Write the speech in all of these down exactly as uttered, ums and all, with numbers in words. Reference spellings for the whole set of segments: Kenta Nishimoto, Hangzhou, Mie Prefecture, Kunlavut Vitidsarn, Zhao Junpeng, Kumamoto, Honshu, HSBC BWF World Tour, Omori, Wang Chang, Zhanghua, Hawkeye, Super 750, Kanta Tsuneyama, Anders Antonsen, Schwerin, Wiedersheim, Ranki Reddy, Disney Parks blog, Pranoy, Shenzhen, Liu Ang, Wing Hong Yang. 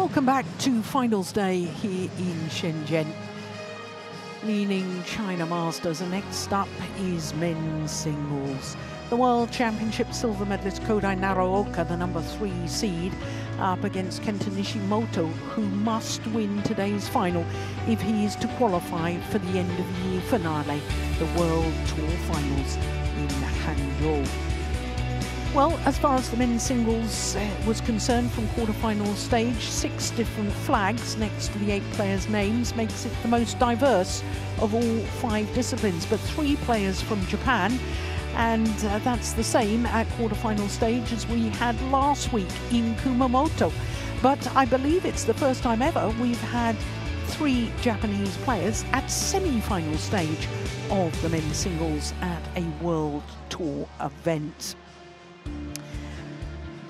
Welcome back to finals day here in Shenzhen, meaning China Masters. And next up is men's singles. The World Championship silver medalist Kodai Naraoka, the number three seed, up against Kenta Nishimoto, who must win today's final if he is to qualify for the end-of-year finale, the World Tour Finals in Hangzhou. Well, as far as the men's singles uh, was concerned, from quarterfinal stage, six different flags next to the eight players' names makes it the most diverse of all five disciplines, but three players from Japan. And uh, that's the same at quarterfinal stage as we had last week in Kumamoto. But I believe it's the first time ever we've had three Japanese players at semi-final stage of the men's singles at a World Tour event.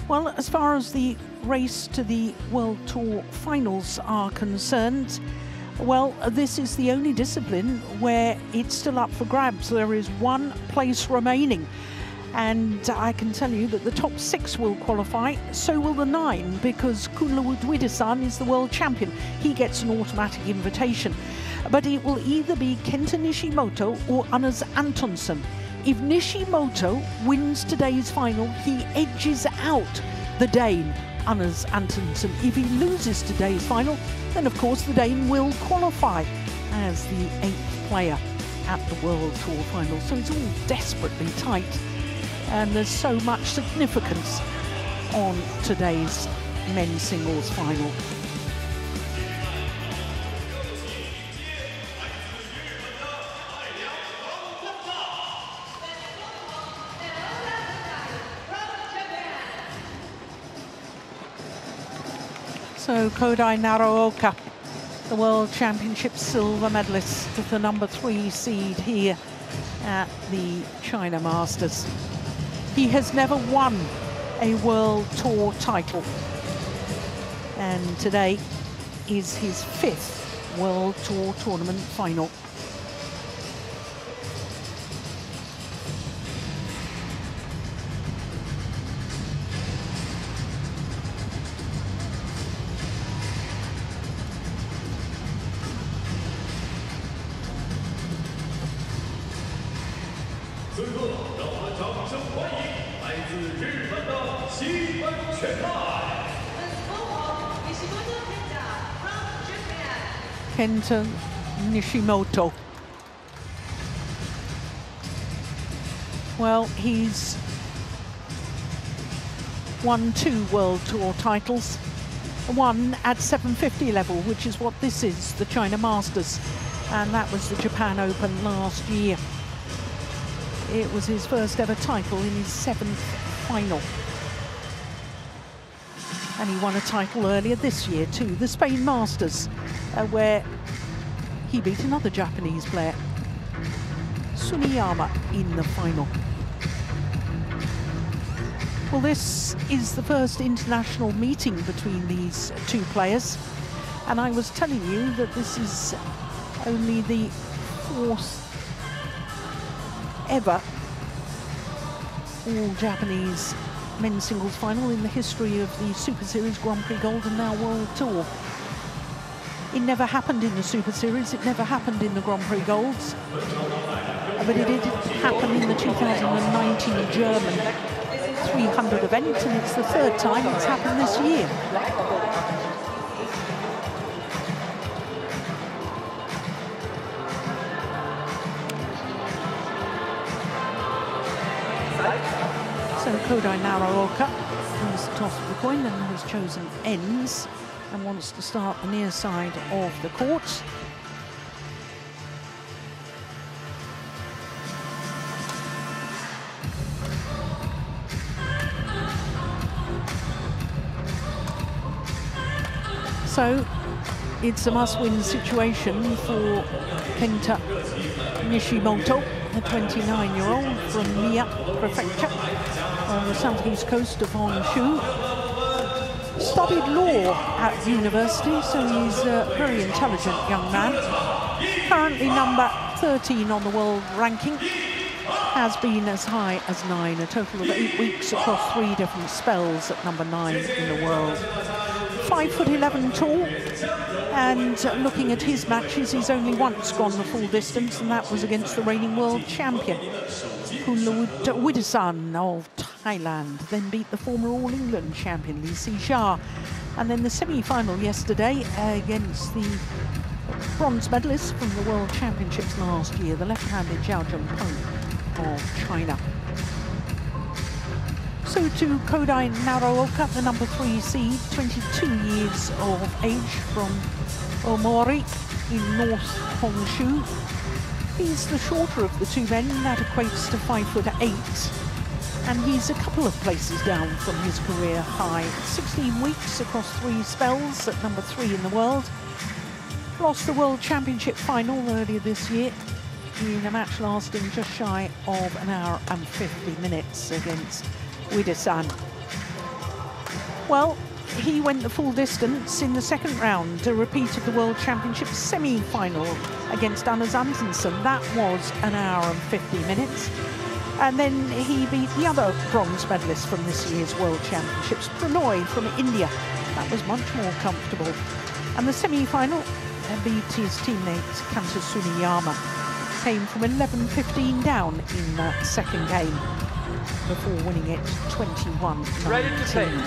Well, as far as the race to the World Tour finals are concerned, well, this is the only discipline where it's still up for grabs. There is one place remaining. And I can tell you that the top six will qualify, so will the nine, because Kunlavut Vitidsarn is the world champion. He gets an automatic invitation. But it will either be Kenta Nishimoto or Anders Antonsen. If Nishimoto wins today's final, he edges out the Dane, Anders Antonsen. If he loses today's final, then of course the Dane will qualify as the eighth player at the World Tour Final. So it's all desperately tight, and there's so much significance on today's men's singles final. So Kodai Naraoka, the World Championship silver medalist, the number three seed here at the China Masters. He has never won a World Tour title, and today is his fifth World Tour tournament final. Kenta Nishimoto. Well, he's won two World Tour titles, one at seven fifty level, which is what this is, the China Masters, and that was the Japan Open last year. It was his first ever title in his seventh final. And he won a title earlier this year too, the Spain Masters, uh, where he beat another Japanese player, Sumiyama, in the final. Well, this is the first international meeting between these two players. And I was telling you that this is only the fourth ever all-Japanese men's singles final in the history of the Super Series, Grand Prix Gold, and now World Tour. It never happened in the Super Series, it never happened in the Grand Prix Golds, but it did happen in the two thousand nineteen German three hundred event, and it's the third time it's happened this year. Kodai Naraoka has tossed the coin and has chosen ends and wants to start the near side of the court. So it's a must-win situation for Kenta Nishimoto, a twenty-nine-year-old from Mie Prefecture on the southeast coast of Honshu. Studied law at university, so he's a very intelligent young man. Currently number thirteen on the world ranking, has been as high as nine, a total of eight weeks across three different spells at number nine in the world. five foot eleven tall, and looking at his matches, he's only once gone the full distance, and that was against the reigning world champion, Kunlavut Vitidsarn of Thailand, then beat the former All-England champion, Li Shi Fang. And then the semi-final yesterday against the bronze medalist from the World Championships last year, the left-handed Zhao Junpeng of China. So to Kodai Naraoka, the number three seed, twenty-two years of age, from Omori in North Honshu. He's the shorter of the two men, that equates to five foot eight, and he's a couple of places down from his career high. sixteen weeks across three spells at number three in the world. Lost the World Championship final earlier this year in a match lasting just shy of an hour and fifty minutes against Wiedersheim. Well, he went the full distance in the second round, a repeat of the World Championship semi-final against Anders Antonsen. That was an hour and fifty minutes. And then he beat the other bronze medalist from this year's World Championships, Pranoy from India. That was much more comfortable. And the semi-final beat his teammate Kanta Tsuneyama. Came from eleven fifteen down in that second game, before winning it twenty-one nineteen. Ready to play.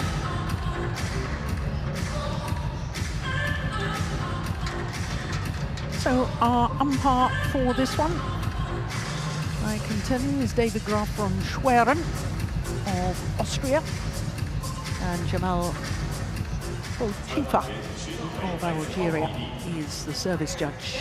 So our umpire for this one, I can tell you, is David Graf from Schwerin of Austria, and Jamal Boutifa of Algeria is the service judge.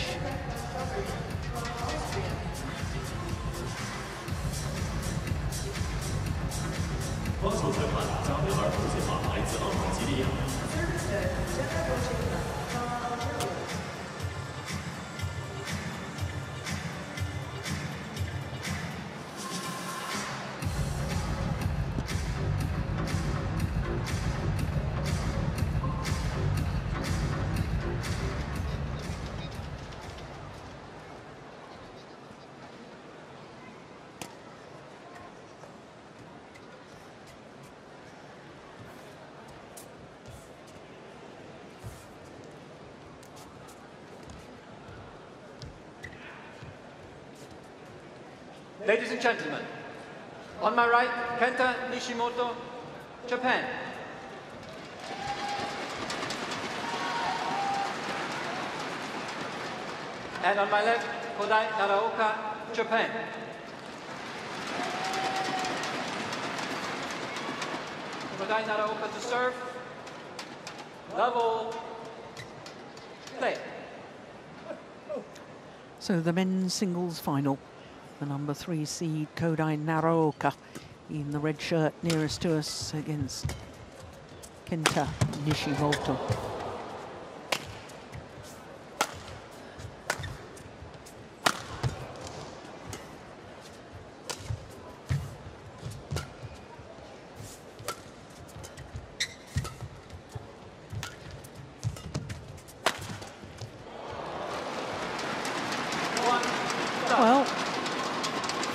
Ladies and gentlemen, on my right, Kenta Nishimoto, Japan. And on my left, Kodai Naraoka, Japan. Kodai Naraoka to serve. Love all. Play. So the men's singles final. The number three seed Kodai Naraoka in the red shirt nearest to us against Kenta Nishimoto.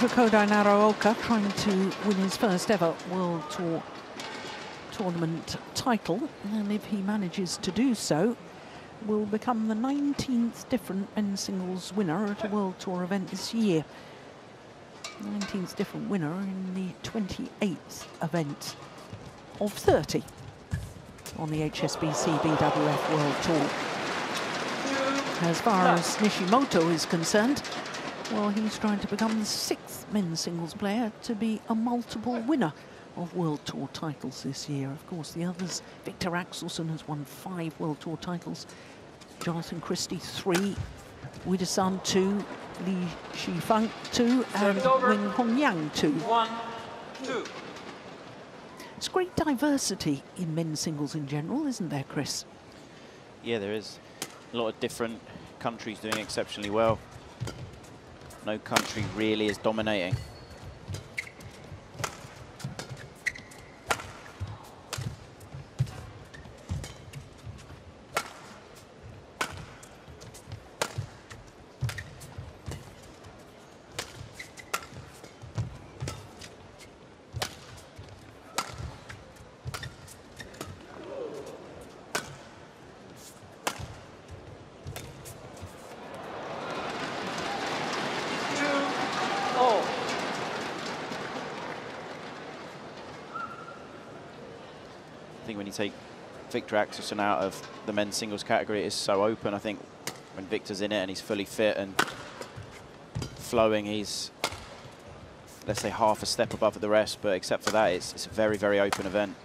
Kodai Naraoka trying to win his first ever World Tour tournament title, and if he manages to do so, will become the nineteenth different men's singles winner at a World Tour event this year. nineteenth different winner in the twenty-eighth event of thirty on the H S B C B W F World Tour. As far as Nishimoto is concerned, well, he's trying to become the sixth men's singles player to be a multiple winner of World Tour titles this year. Of course, the others, Victor Axelsen has won five World Tour titles, Jonathan Christie three, Wiedersheim two, Li Shi Fang two, and Wing Hong Yang two. One, two. It's great diversity in men's singles in general, isn't there, Chris? Yeah, there is. A lot of different countries doing exceptionally well. No country really is dominating. really take Victor Axelsen out of the men's singles category. It is so open. I think when Victor's in it and he's fully fit and flowing, he's, let's say, half a step above at the rest. But except for that, it's, it's a very, very open event.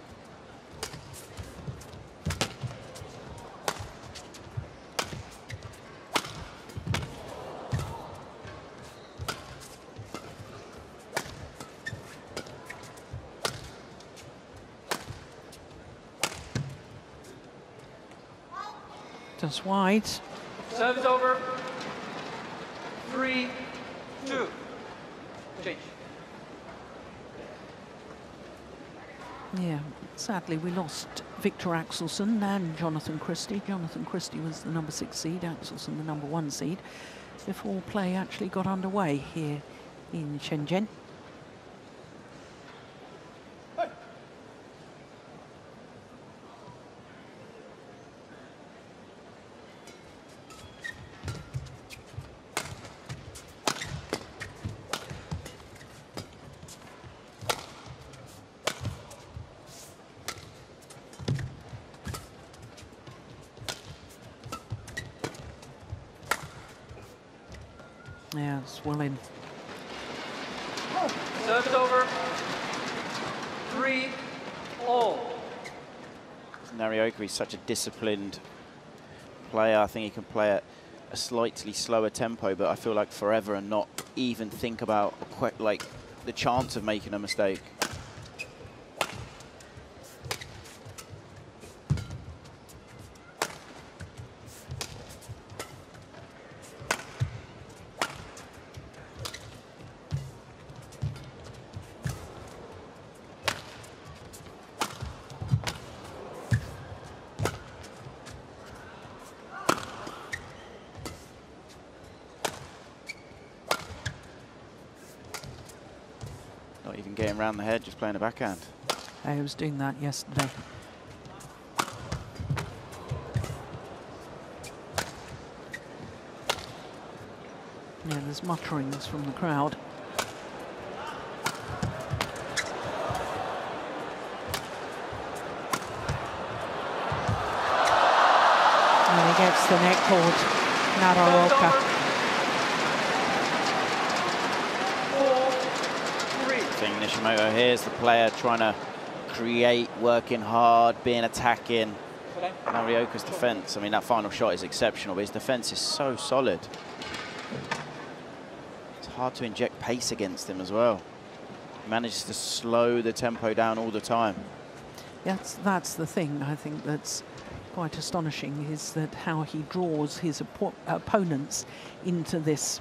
That's wide. Serves over. Three, two. Change. Yeah, sadly we lost Victor Axelsen and Jonathan Christie. Jonathan Christie was the number six seed, Axelsen the number one seed, before play actually got underway here in Shenzhen. Yeah, it's well in. Serves over. Three all. Naraoka is such a disciplined player. I think he can play at a slightly slower tempo, but I feel like forever and not even think about quite like the chance of making a mistake. Around the head, just playing a backhand. I was doing that yesterday. Yeah, there's mutterings from the crowd. And he gets the neck hold, Naraoka. Nishimoto here's the player trying to create, working hard, being attacking. Naraoka's defense, I mean, that final shot is exceptional, but his defense is so solid. It's hard to inject pace against him as well. He manages to slow the tempo down all the time. Yes, that's the thing I think that's quite astonishing, is that how he draws his op opponents into this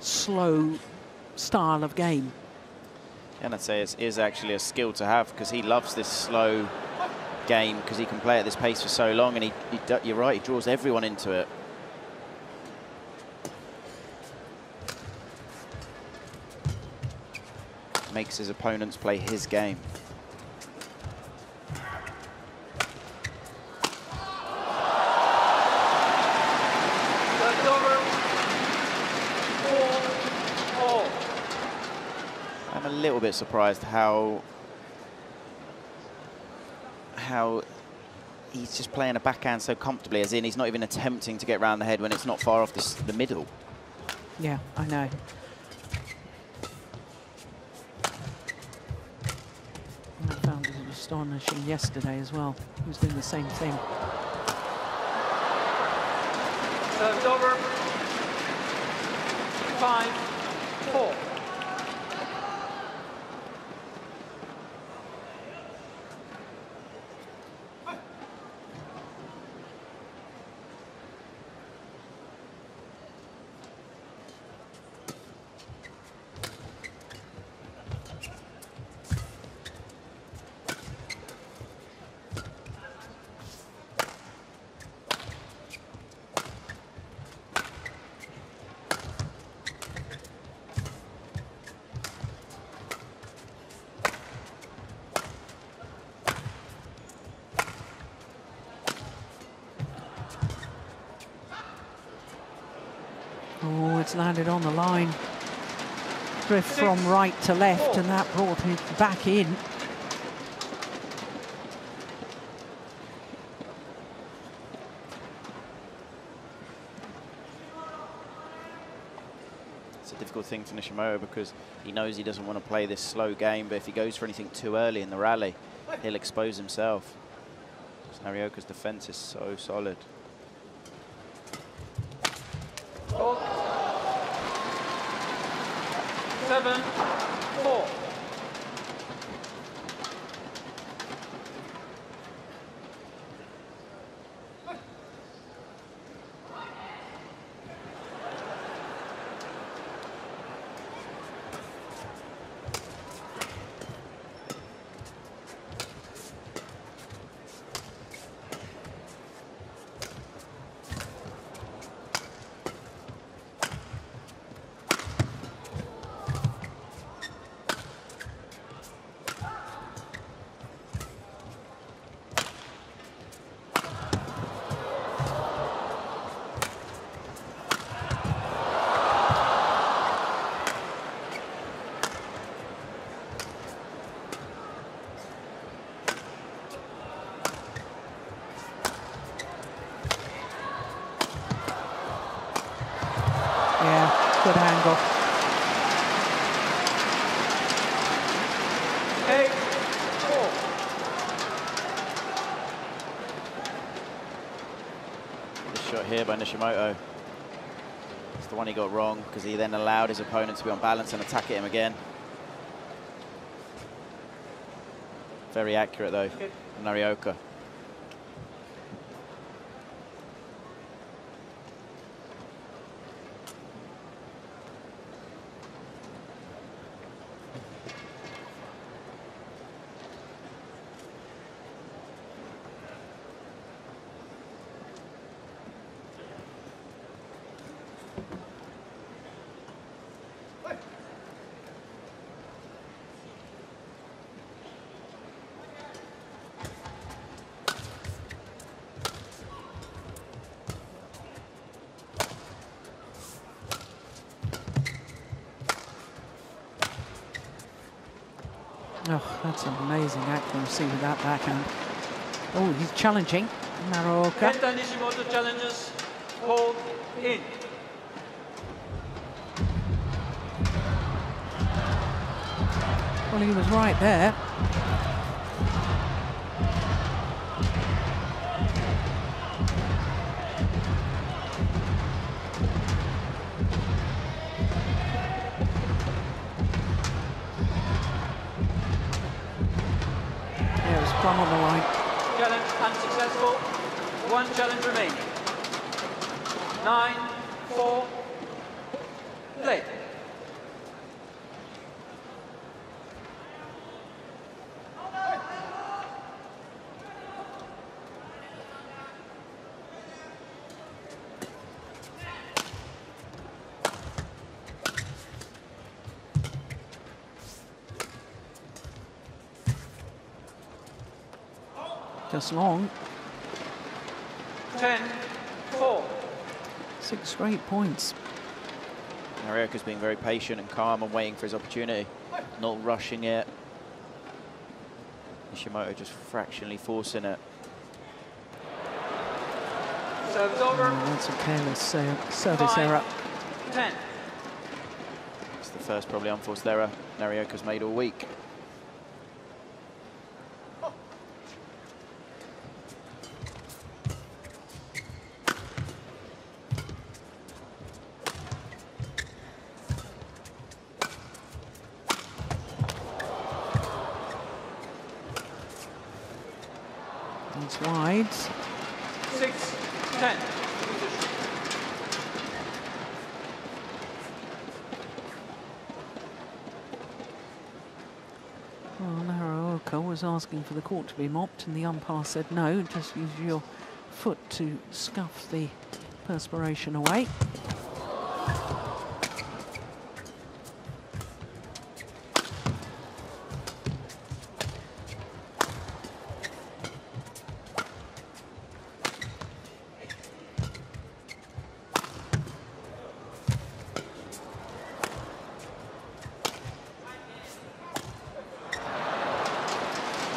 slow style of game. And I'd say it is actually a skill to have, because he loves this slow game, because he can play at this pace for so long, and he, he, you're right, he draws everyone into it. Makes his opponents play his game. Bit surprised how how he's just playing a backhand so comfortably, as in he's not even attempting to get round the head when it's not far off this, the middle. Yeah, I know. I found it astonishing yesterday as well. He was doing the same thing. Serves over. Five, four. Landed on the line, drift from right to left, and that brought him back in. it's a difficult thing for Nishimoto because he knows he doesn't want to play this slow game, but if he goes for anything too early in the rally, he'll expose himself. Naraoka's defense is so solid. seven four. Here by Nishimoto. It's the one he got wrong because he then allowed his opponent to be on balance and attack at him again. Very accurate though, okay. Naraoka. Oh, that's amazing accuracy with that backhand. Oh, he's challenging Naraoka. Kenta Nishimoto challenges, hold in. Well, he was right there. Challenge remaining. Nine, four, play. Just long. ten four. Six straight points. Naraoka's being very patient and calm and waiting for his opportunity, not rushing it. Nishimoto just fractionally forcing it. Service over. Oh, that's a careless uh, service Nine, error. ten. It's the first probably unforced error Naraoka's made all week. Asking for the court to be mopped, and the umpire said no, just use your foot to scuff the perspiration away.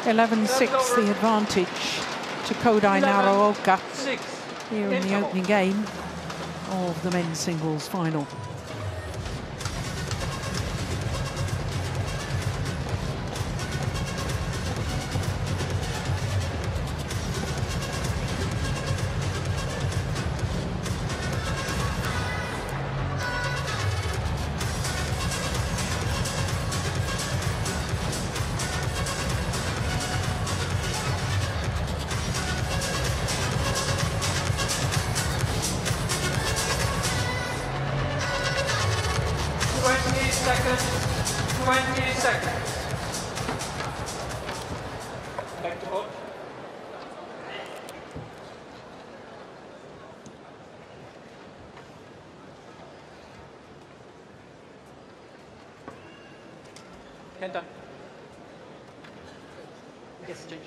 eleven six, the advantage to Kodai Naraoka here in the opening game of the men's singles final. twenty seconds. Back to hold. Kenta. Yes, change.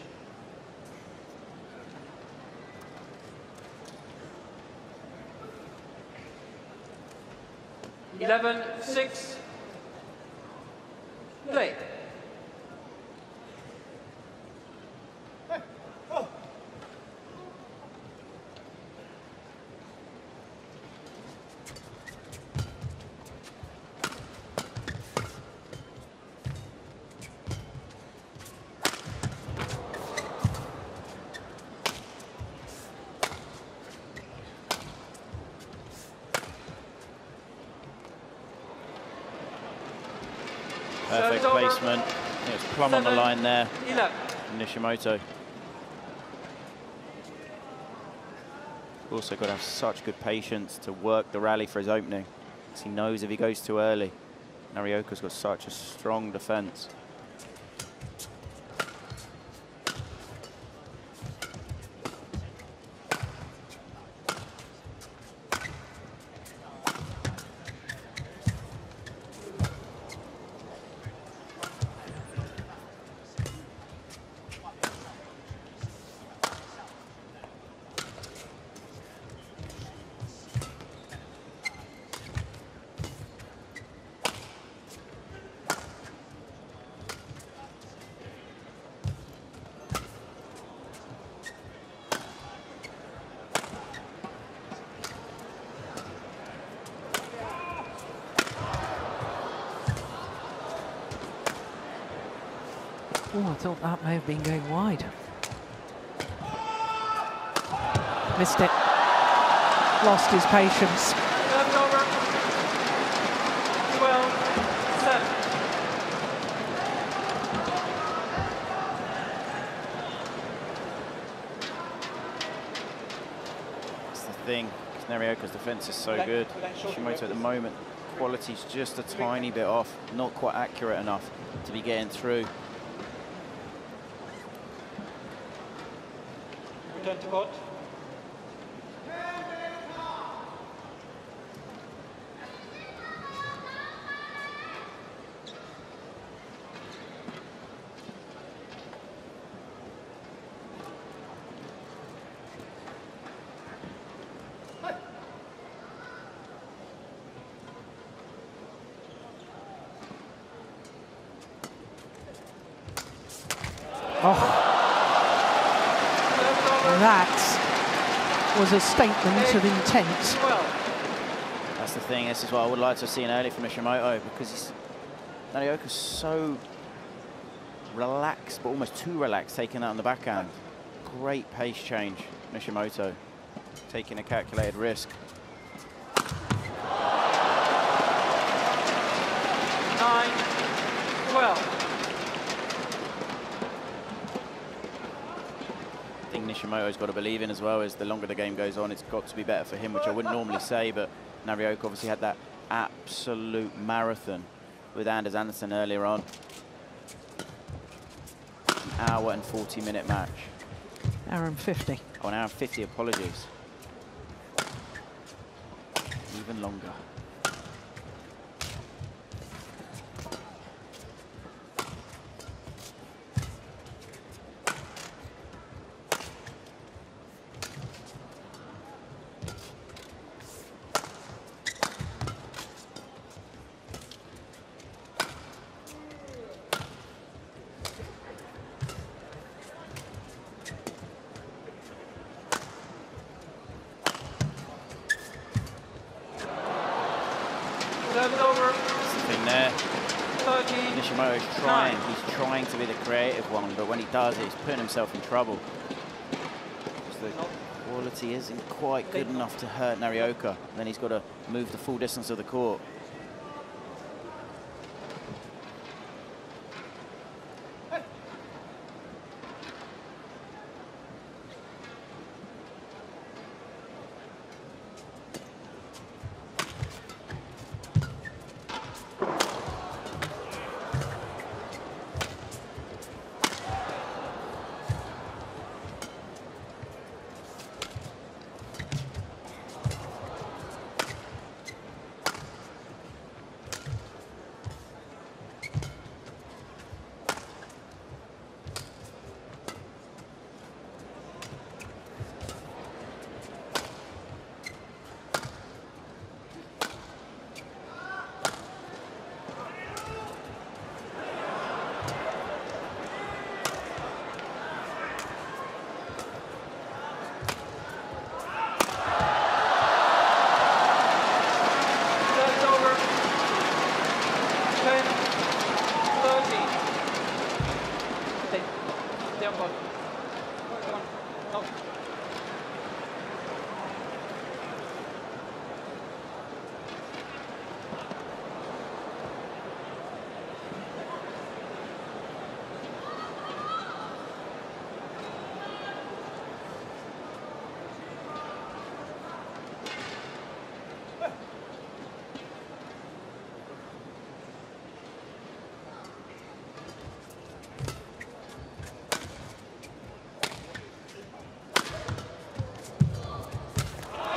eleven six. Play. Hey. Oh. Perfect placement. It was plumb on the line there. Nishimoto. Also got to have such good patience to work the rally for his opening. He knows if he goes too early. Naraoka's got such a strong defense. Oh, I thought that may have been going wide. Missed it. Lost his patience. Over. twelve seven. That's the thing. Naraoka's defense is so good. Nishimoto at the moment, quality's just a tiny bit off. Not quite accurate enough to be getting through. Return to court. Was a statement of intent. That's the thing, this is what I would like to have seen early from Nishimoto, because Naraoka's so relaxed, but almost too relaxed, taking that on the backhand. Great pace change, Nishimoto, taking a calculated risk. nine twelve. Nishimoto's got to believe in as well, as the longer the game goes on, it's got to be better for him, which I wouldn't normally say, but Naraoka obviously had that absolute marathon with Anders Antonsen earlier on. An hour and forty minute match. Hour and fifty. Oh, an hour and fifty, apologies. Even longer. Does it, he's putting himself in trouble. The quality isn't quite good enough to hurt Naraoka. Then he's got to move the full distance of the court.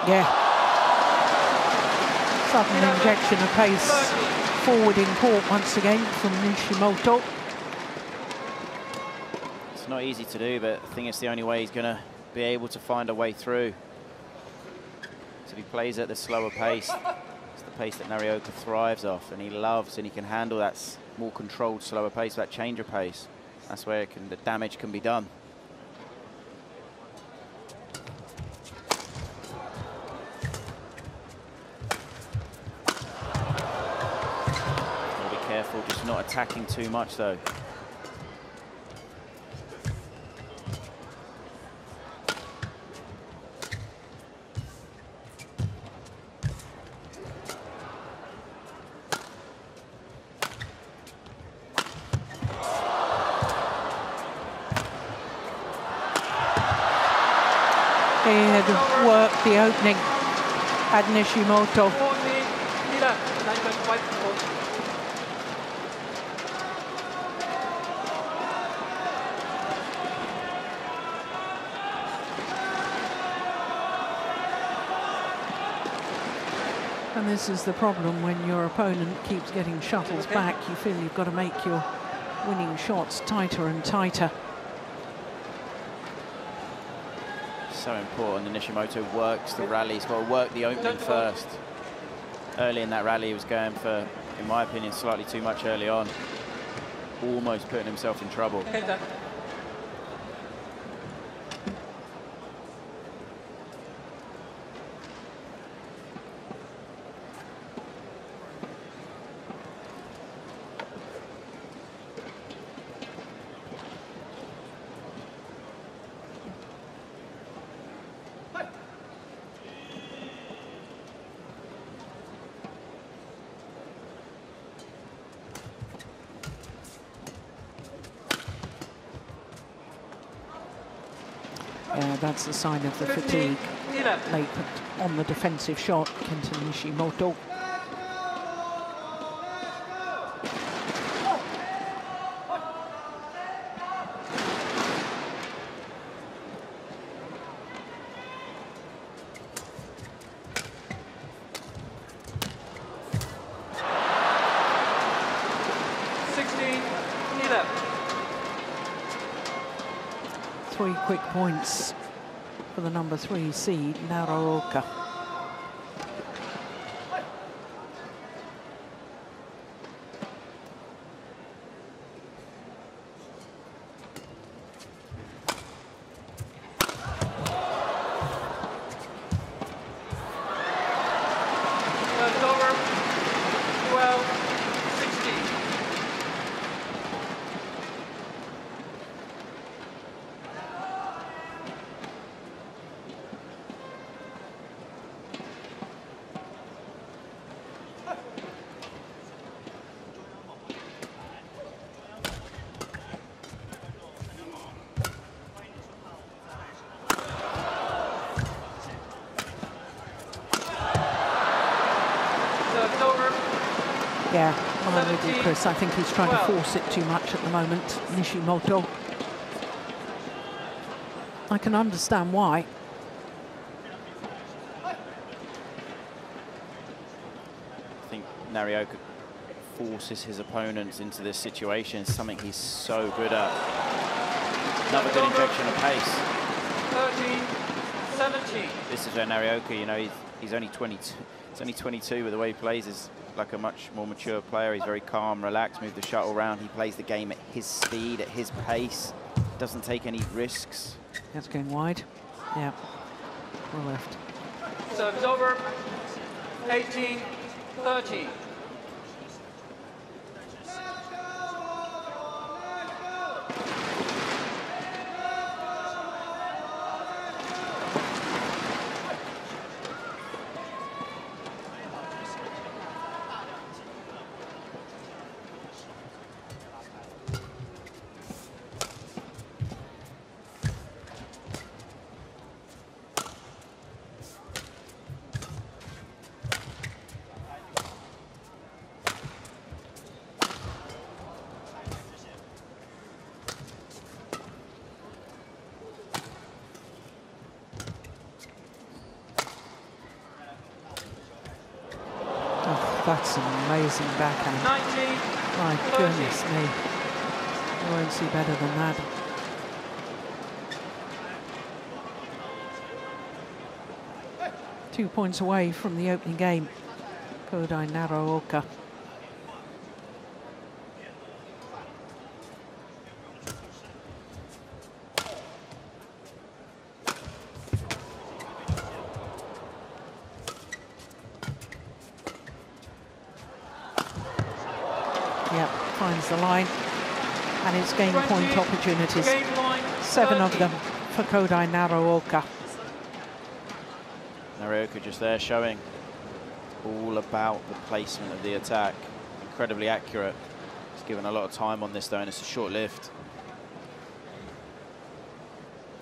Yeah. Sudden injection of pace forward in court once again from Nishimoto. It's not easy to do, but I think it's the only way he's going to be able to find a way through. So he plays at the slower pace. It's the pace that Naraoka thrives off, and he loves, and he can handle that more controlled, slower pace, that change of pace. That's where it can, the damage can be done. Gotta be careful, just not attacking too much though. The opening at Nishimoto. And this is the problem when your opponent keeps getting shuttles back, you feel you've got to make your winning shots tighter and tighter. So important, and Nishimoto works the rally. He's got to work the opening first. Early in that rally, he was going for, in my opinion, slightly too much early on. Almost putting himself in trouble. That's a sign of the fatigue late on the defensive shot, Kenta Nishimoto. sixteen, three quick points for the number three seed, Naraoka. Chris, I think he's trying to force it too much at the moment, Nishimoto. I can understand why. I think Naraoka forces his opponents into this situation, something he's so good at. Another good injection of pace. thirteen, seventeen. This is where Naraoka, you know, he's, he's only twenty-two. It's only twenty-two, but the way he plays is like a much more mature player. He's very calm, relaxed, moves the shuttle around. He plays the game at his speed, at his pace. Doesn't take any risks. That's going wide. Yeah. Or left. So it's over. eighteen, thirteen. That's an amazing backhand. nineteen, My thirty. Goodness me. I won't see better than that. Two points away from the opening game. Kodai Naraoka. The line, and it's game point opportunities. Seven of them for Kodai Naraoka. Naraoka just there showing all about the placement of the attack. Incredibly accurate. He's given a lot of time on this though, and it's a short lift.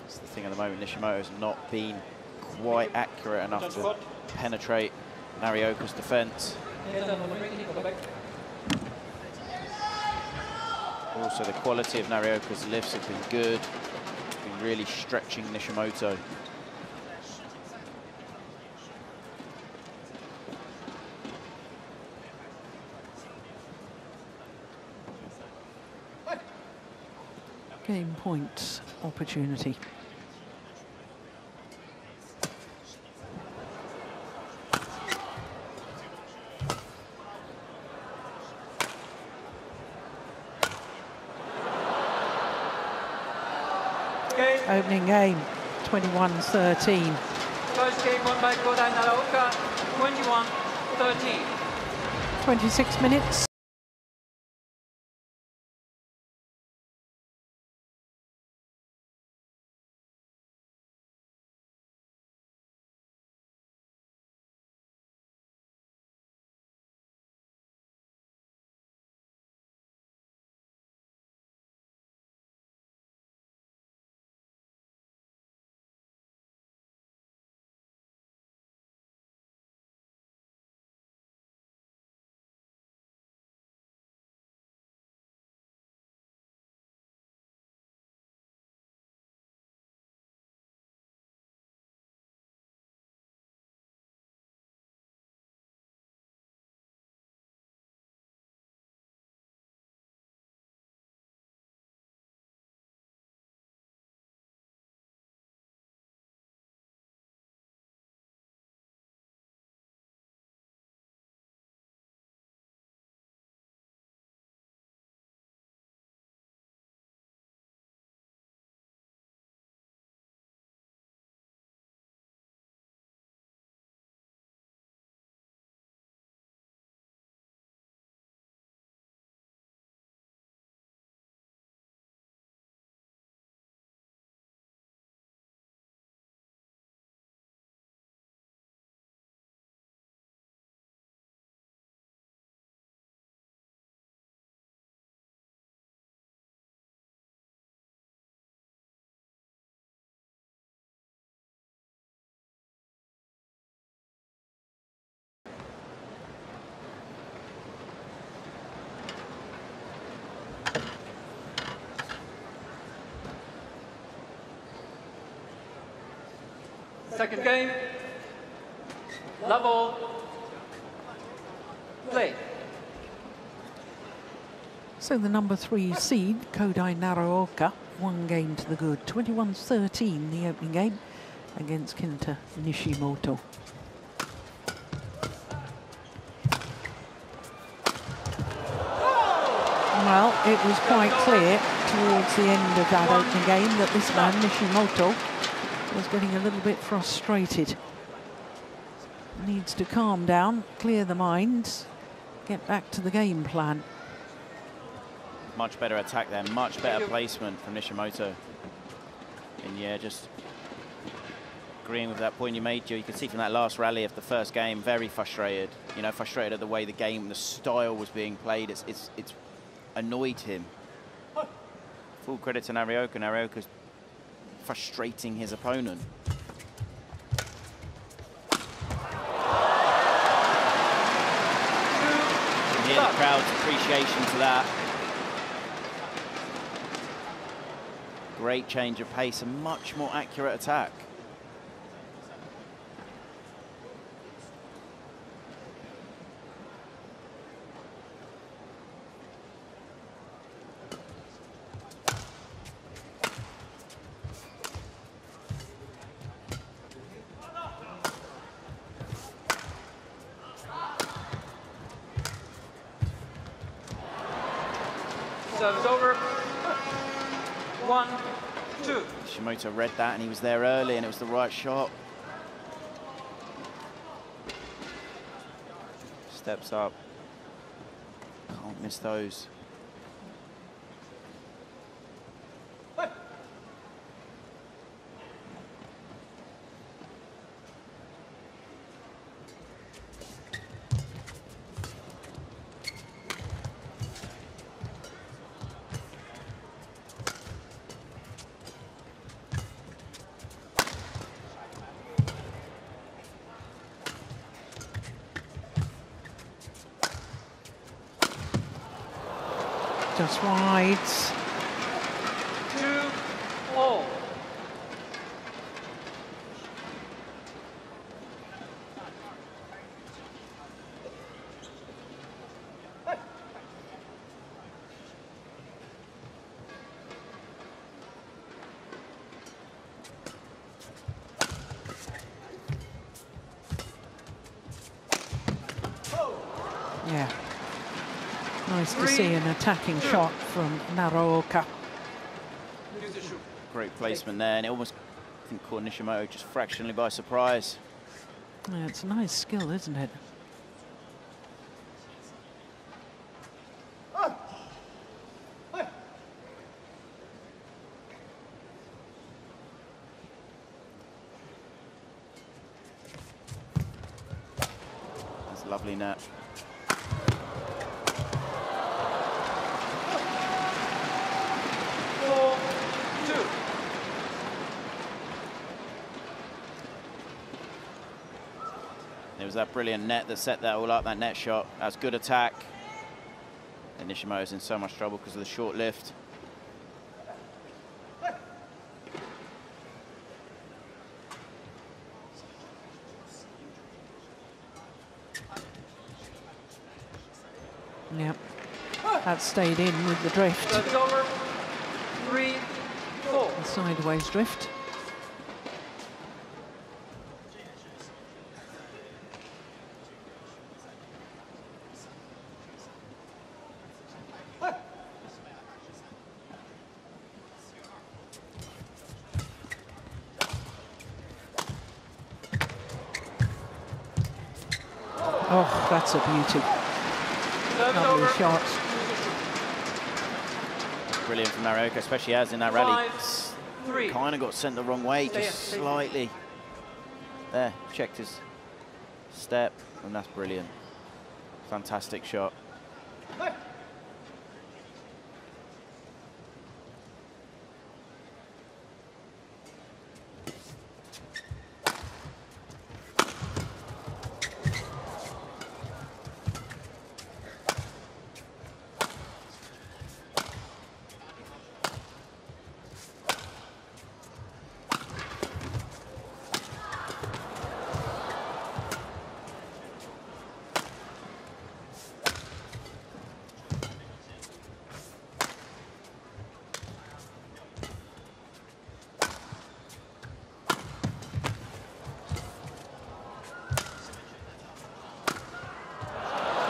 It's the thing at the moment, Nishimoto's not been quite accurate enough to penetrate Naraoka's defence. Also, the quality of Naraoka's lifts have been good, been really stretching Nishimoto. Game point opportunity. Opening game, twenty-one thirteen. First game won by Kodai Naraoka, twenty-one thirteen. twenty-six minutes. Second game, level, play. So the number three seed, Kodai Naraoka, one game to the good. twenty-one thirteen, the opening game against Kenta Nishimoto. Well, it was quite clear towards the end of that opening game that this man, Nishimoto, was getting a little bit frustrated. Needs to calm down, clear the mind, get back to the game plan. Much better attack there, much better placement from Nishimoto. And yeah, just agreeing with that point you made, Joe. You can see from that last rally of the first game, very frustrated. You know, frustrated at the way the game, the style was being played. It's, it's, it's annoyed him. Full credit to Naraoka. Naraoka's frustrating his opponent. And hear the crowd's appreciation to that. Great change of pace and much more accurate attack. Serve's over. One, two. Nishimoto read that and he was there early and it was the right shot. Steps up. Can't miss those. Just wide. Two all. Yeah. Nice to see an attacking shot from Naraoka. Great placement there, and it almost, I think, caught Nishimoto just fractionally by surprise. Yeah, it's a nice skill, isn't it? That's a lovely net. It was that brilliant net that set that all up, that net shot. That's good attack. And Nishimoto's in so much trouble because of the short lift. Yep. That stayed in with the drift. That's over. Three, four. The sideways drift. Oh, that's a beauty. Lovely shot. Brilliant from Naraoka, especially as in that Five, rally. Kind of got sent the wrong way, stay just up, slightly. Up. There, checked his step, and that's brilliant. Fantastic shot. Hey.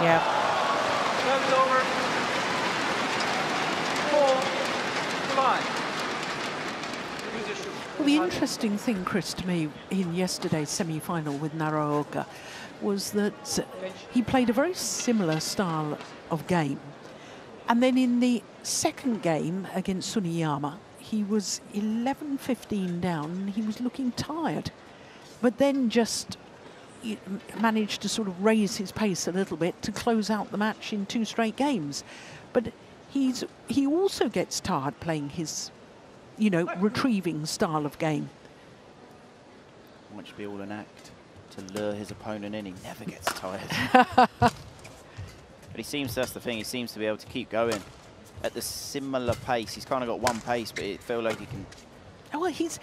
Yeah. That's over. Four, five. Well, the interesting thing, Chris, to me in yesterday's semi-final with Naraoka was that he played a very similar style of game. And then in the second game against Sumiyama, he was eleven fifteen down and he was looking tired. But then just he managed to sort of raise his pace a little bit to close out the match in two straight games. But he's he also gets tired playing his, you know, retrieving style of game. Might just be all an act to lure his opponent in. He never gets tired. But he seems, that's the thing, he seems to be able to keep going at the similar pace. He's kind of got one pace, but it feels like he can... Oh, well, he's,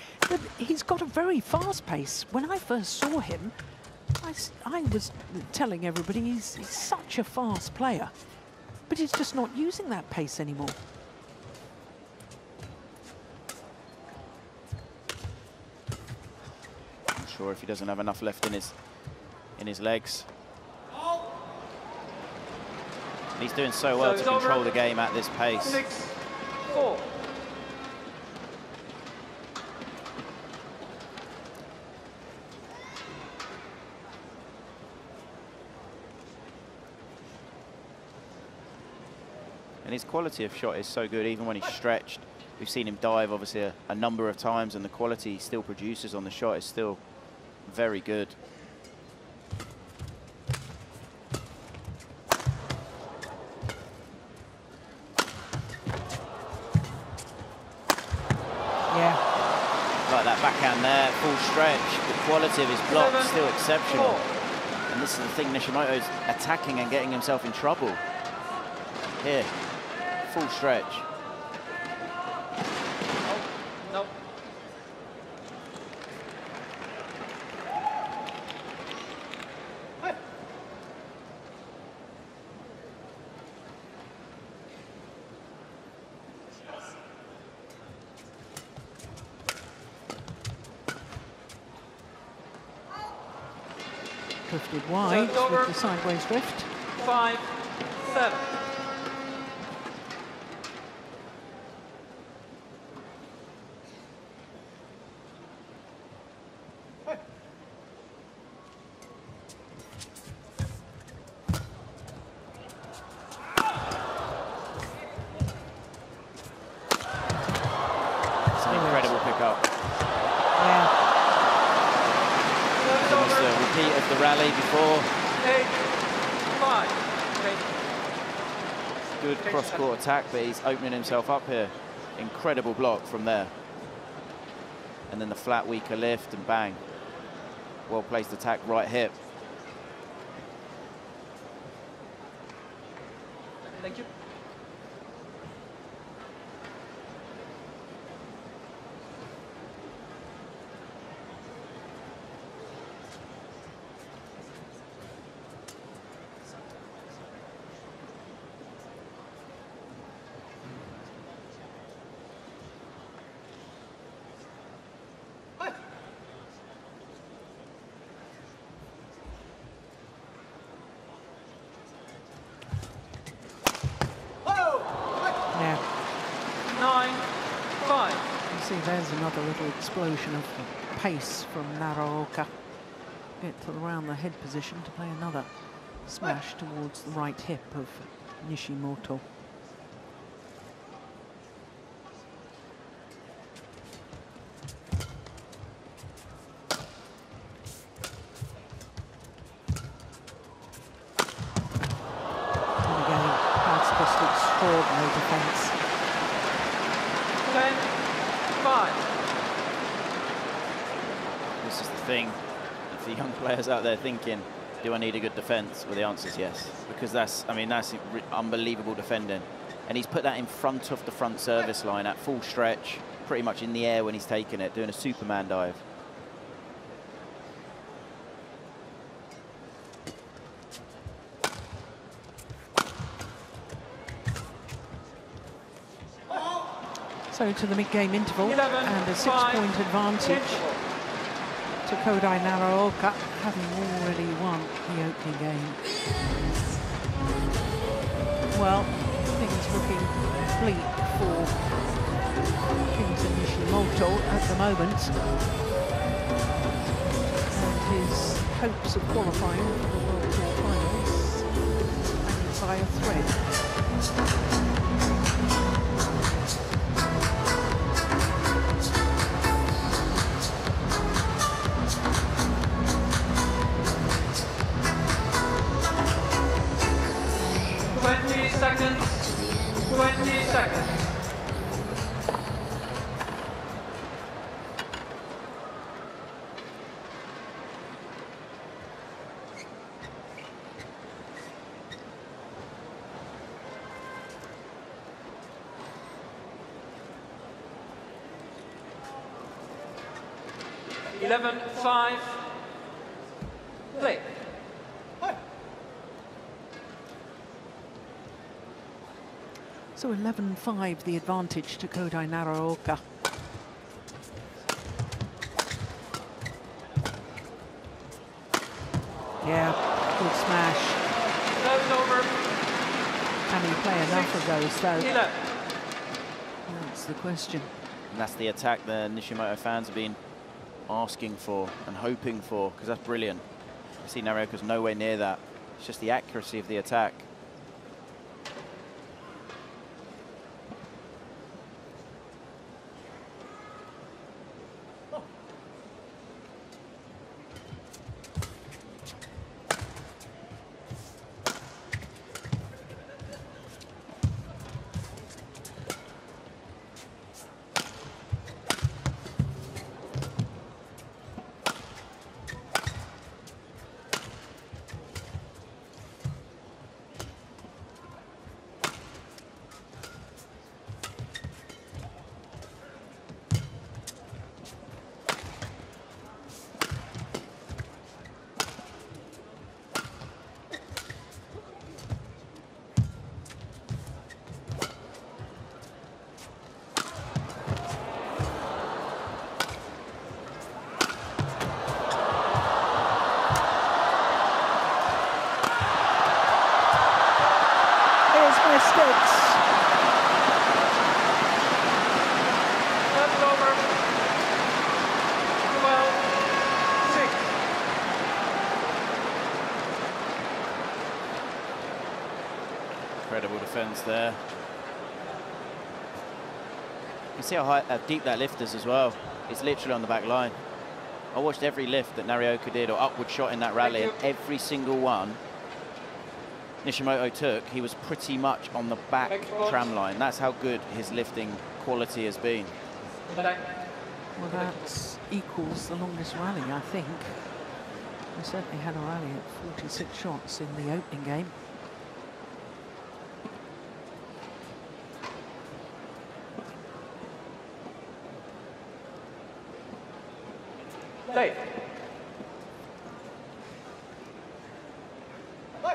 he's got a very fast pace. When I first saw him, I, I was telling everybody he's, he's such a fast player, but he's just not using that pace anymore. I'm sure if he doesn't have enough left in his in his legs. Oh. And he's doing so well so to control the game at this pace. Six, four. And his quality of shot is so good, even when he's stretched. We've seen him dive, obviously, a, a number of times, and the quality he still produces on the shot is still very good. Yeah. Like that backhand there, full stretch. The quality of his block is still exceptional. Four. And this is the thing, Nishimoto's attacking and getting himself in trouble. Here, full stretch. Oh, no. Hey. Drifted wide so with the sideways drift. Five, seven. Cross-court attack, but he's opening himself up here. Incredible block from there. And then the flat, weaker lift, and bang. Well-placed attack, right hip. Thank you. There's another little explosion of pace from Naraoka. Get to around the head position to play another smash towards the right hip of Nishimoto. Out there thinking, do I need a good defense? Well, the answer is yes, because that's, I mean, that's unbelievable defending, and he's put that in front of the front service line at full stretch, pretty much in the air when he's taking it, doing a Superman dive. So to the mid-game interval, eleven, and a six-point advantage to Kodai Naraoka, having already won the opening game. Well, things looking bleak for Kenta Nishimoto at the moment. And his hopes of qualifying for the World Tour Finals hanging by a thread. twenty seconds. eleven five. Play. So eleven five, the advantage to Kodai Naraoka. Yeah, good smash. That's over. Can he play enough of those, though? That's the question. And that's the attack the Nishimoto fans have been asking for and hoping for, because that's brilliant. I see Naraoka's nowhere near that. It's just the accuracy of the attack. Incredible defense there. You can see how, high, how deep that lift is as well. It's literally on the back line. I watched every lift that Naraoka did or upward shot in that rally, and every single one Nishimoto took, he was pretty much on the back tram line. That's how good his lifting quality has been. Well, that equals the longest rally, I think. We certainly had a rally at forty-six shots in the opening game. Play. Play.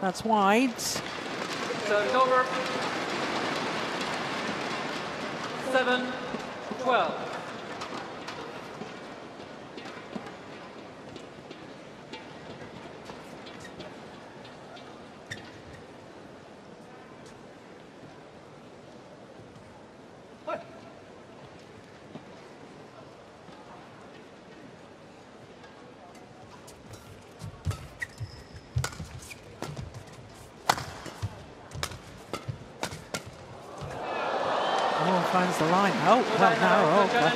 That's wide. Turn over. seven twelve. Finds the line. Oh, well, Naraoka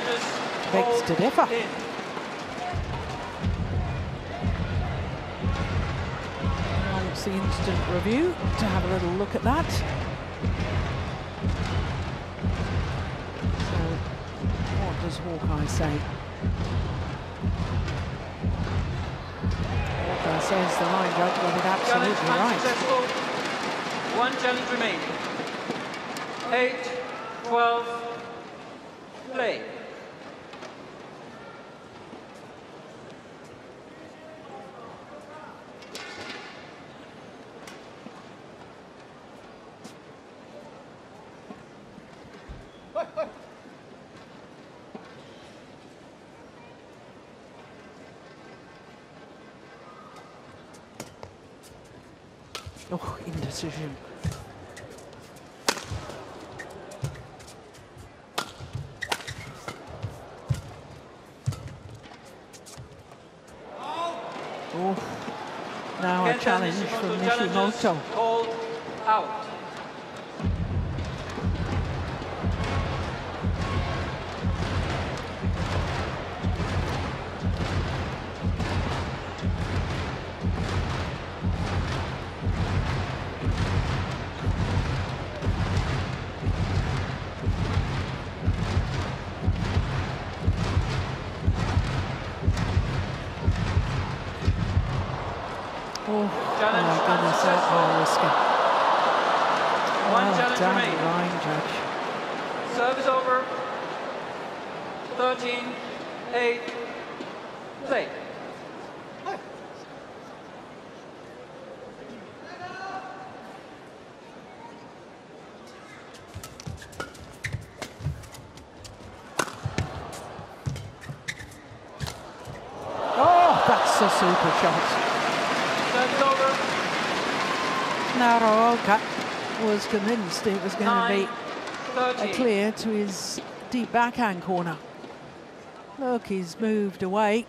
begs to differ. In. It's the instant review to have a little look at that. So, what does Hawkeye say? Hawkeye says the line judge got it absolutely right. One challenge remaining. Eight. twelve, play. Oh, indecision. Challenge from Nishimoto. Called out. That's a super shot. That's over. Naraoka was convinced it was going Nine, to be thirty. A clear to his deep backhand corner. Look, he's moved away.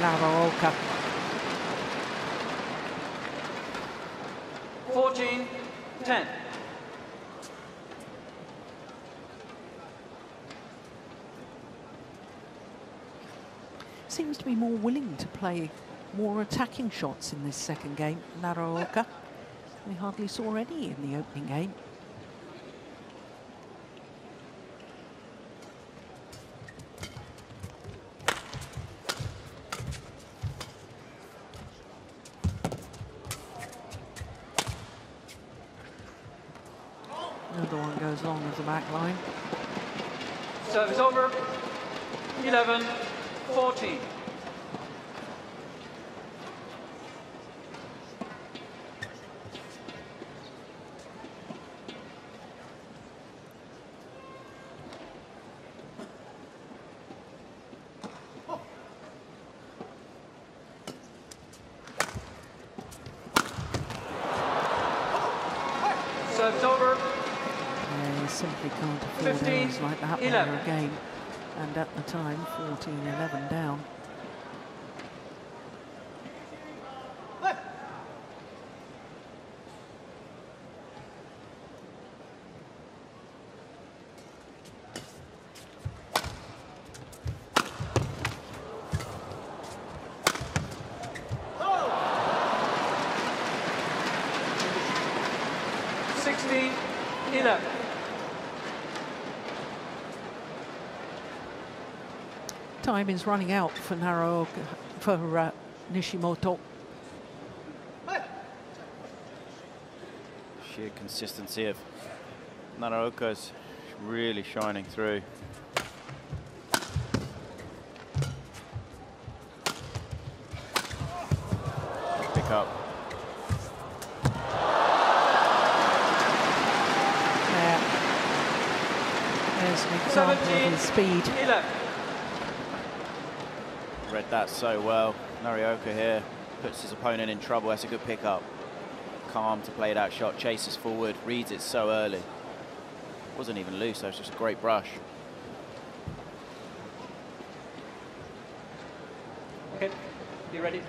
Naraoka. fourteen ten. Seems to be more willing to play more attacking shots in this second game, Naraoka. We hardly saw any in the opening game. Back line. Service over. eleven fourteen. Like that there again, and at the time fourteen eleven down. Time is running out for Naraoka, for uh, Nishimoto. Sheer consistency of Naraoka's really shining through. Pick up. There. There's an example of his speed. Read that so well. Naraoka here puts his opponent in trouble. That's a good pickup. Calm to play that shot. Chases forward. Reads it so early. Wasn't even loose. That was just a great brush. Okay. You ready?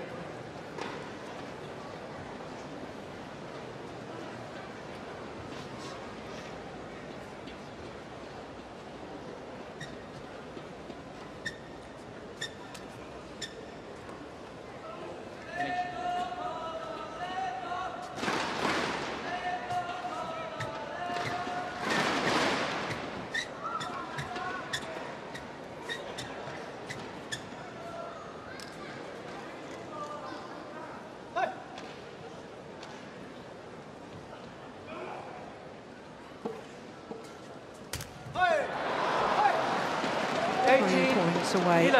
Away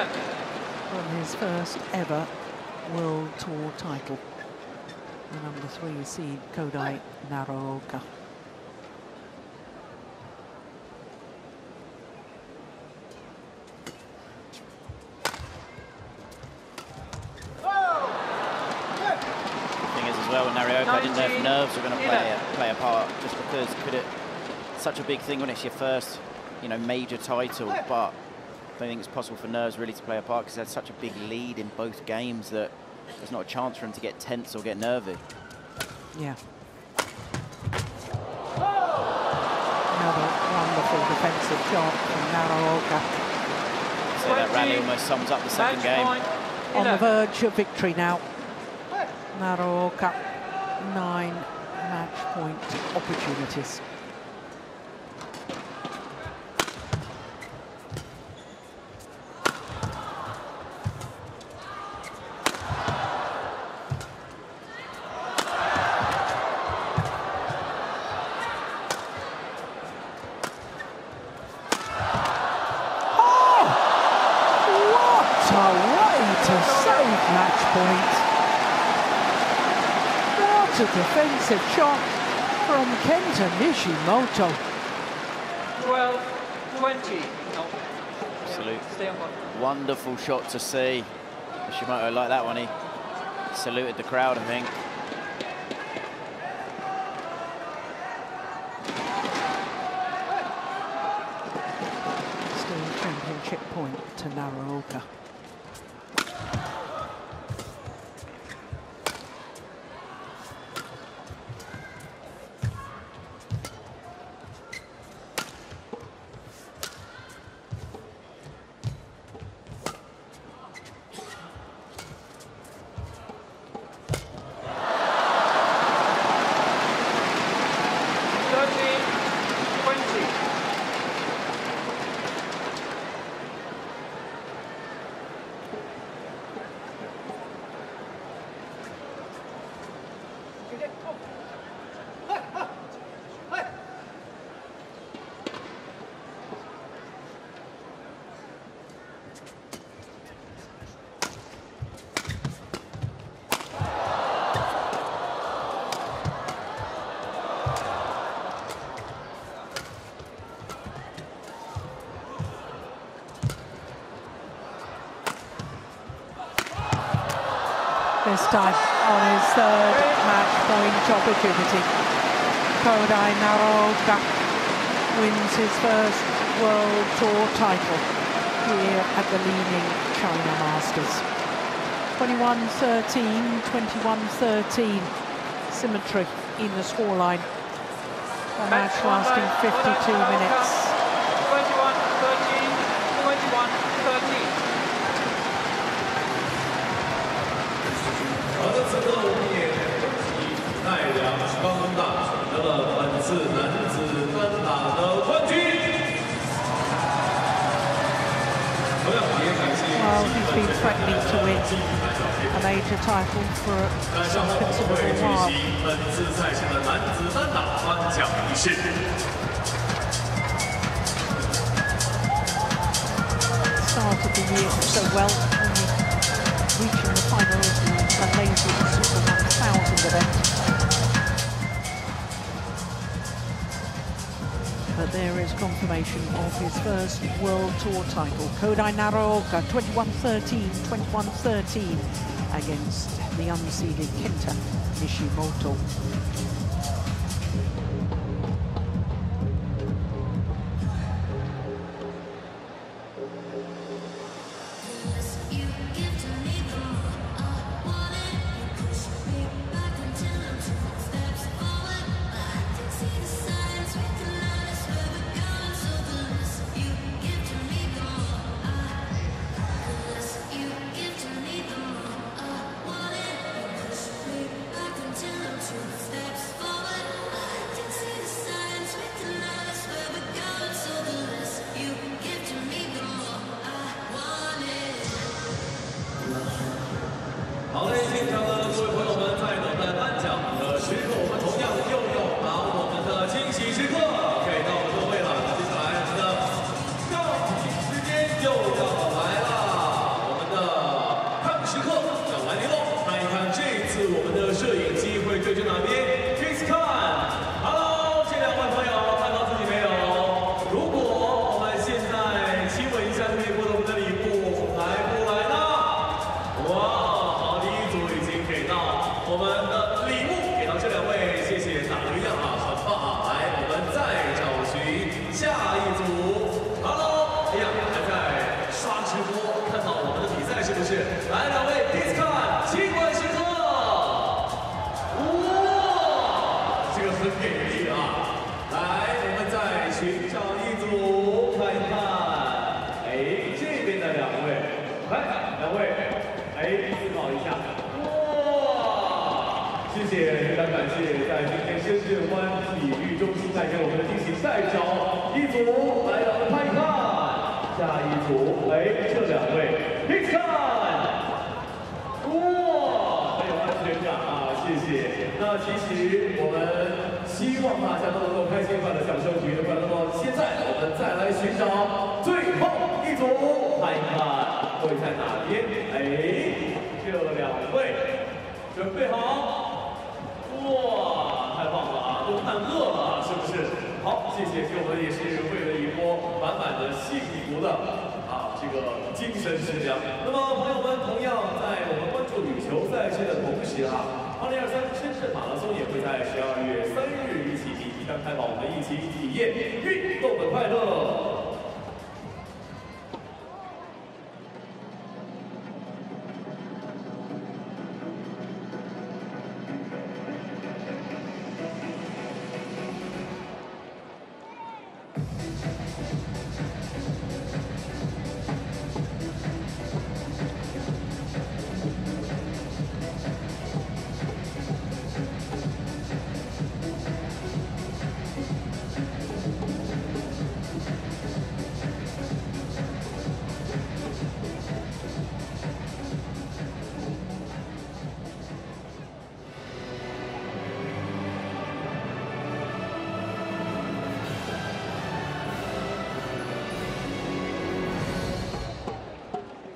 from his first ever World Tour title. The number three seed, Kodai Naraoka. The thing is as well with Naraoka, I didn't know if nerves were going to play a, play a part, just because could it, such a big thing when it's your first you know, major title, but I don't think it's possible for nerves really to play a part because they had such a big lead in both games that there's not a chance for him to get tense or get nervy. Yeah. Another wonderful defensive shot from Naraoka. So that rally almost sums up the second game. On the verge of victory now. Naraoka, nine match point opportunities. Defensive shot from Kenta Nishimoto. twelve twenty. No. Salute. Stay on one. Wonderful shot to see. Nishimoto liked that one. He saluted the crowd, I think. Still championship point to Naraoka. This time on his third match point opportunity. Kodai Naraoka wins his first World Tour title here at the Leaning China Masters. twenty-one thirteen, twenty-one thirteen, symmetry in the scoreline. A match lasting fifty-two minutes. Well, he's been threatening to win a major title for some considerable while. Started the year so well, reaching the final of the Malaysian Super one thousand event. But there is confirmation of his first World Tour title. Kodai Naraoka, twenty-one thirteen, twenty-one thirteen against the unseeded Kenta Nishimoto. Steps.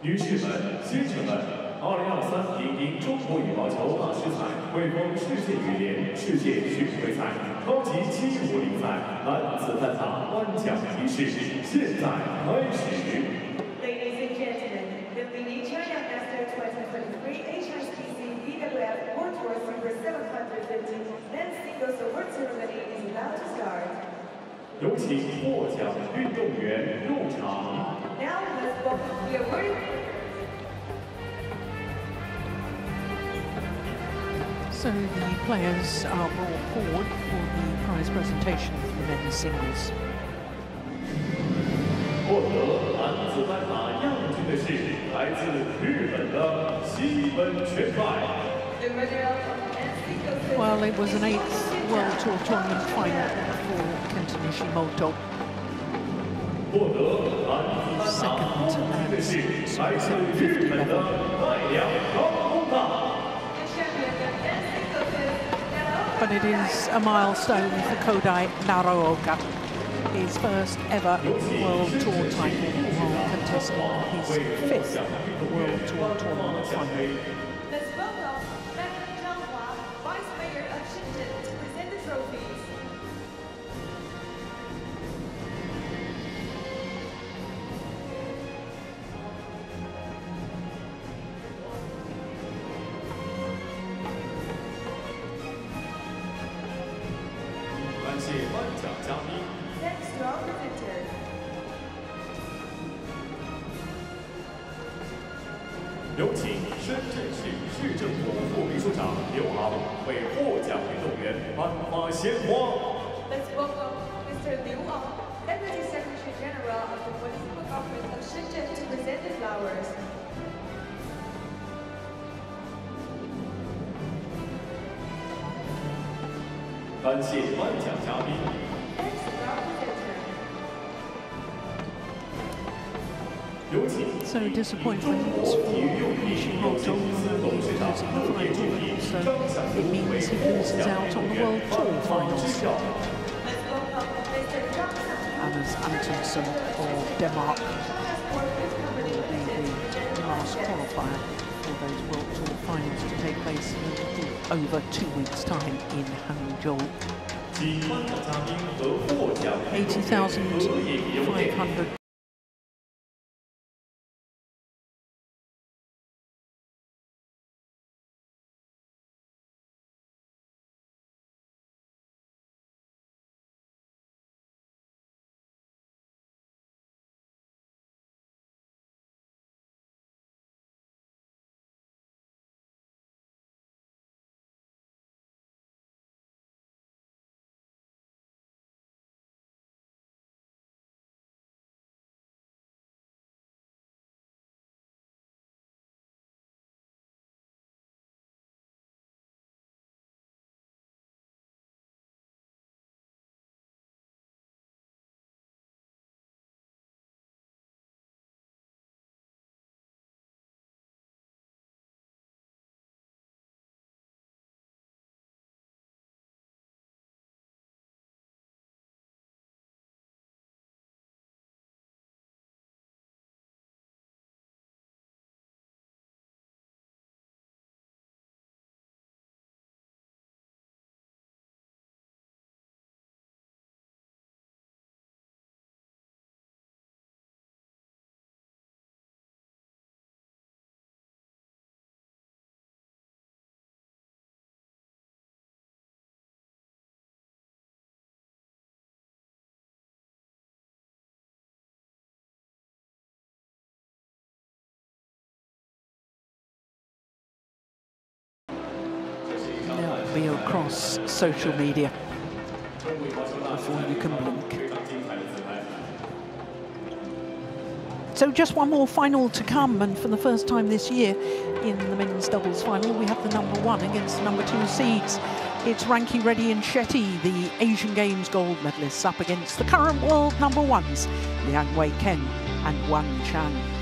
女士们、先生们，二零二三零零中国羽毛球大师赛汇丰世界羽联世界巡回赛超级七五零赛男子单打颁奖仪式现在开始。 Ladies and gentlemen, the winning China Masters twenty twenty-three H S B C B W F World Tour Super seven fifty Men's Singles Award Ceremony is about to start. 有请获奖运动员入场。 Now let's welcome the award. So the players are brought forward for the prize presentation for the men's singles. 获得男子单打亚军的是来自日本的西本全太。Well, it was an eighth World Tour tournament final for Kenta Nishimoto. Second and fifth level. But it is a milestone for Kodai Naraoka, his first ever World Tour title while contesting his fifth World Tour tournament final. Let's welcome Madam Zhanghua, Vice Mayor of Shenzhen, to present the trophies. Let's welcome Mister Liu Ang, Deputy Secretary General of the Municipal Government of Shenzhen, to present the flowers. Thanks to the representatives. So disappointment for Nishimoto losing the final, so it means he loses out on the World Tour Finals. Anders Antonsen of Denmark will be the last qualifier for those World Tour Finals to take place in over two weeks' time in Hangzhou. eighty thousand five hundred across social media before you can blink. So just one more final to come, and for the first time this year in the men's doubles final, we have the number one against the number two seeds. It's Ranki Reddy and Shetty, the Asian Games gold medalists, up against the current world number ones, Liang Wei Ken and Wang Chang.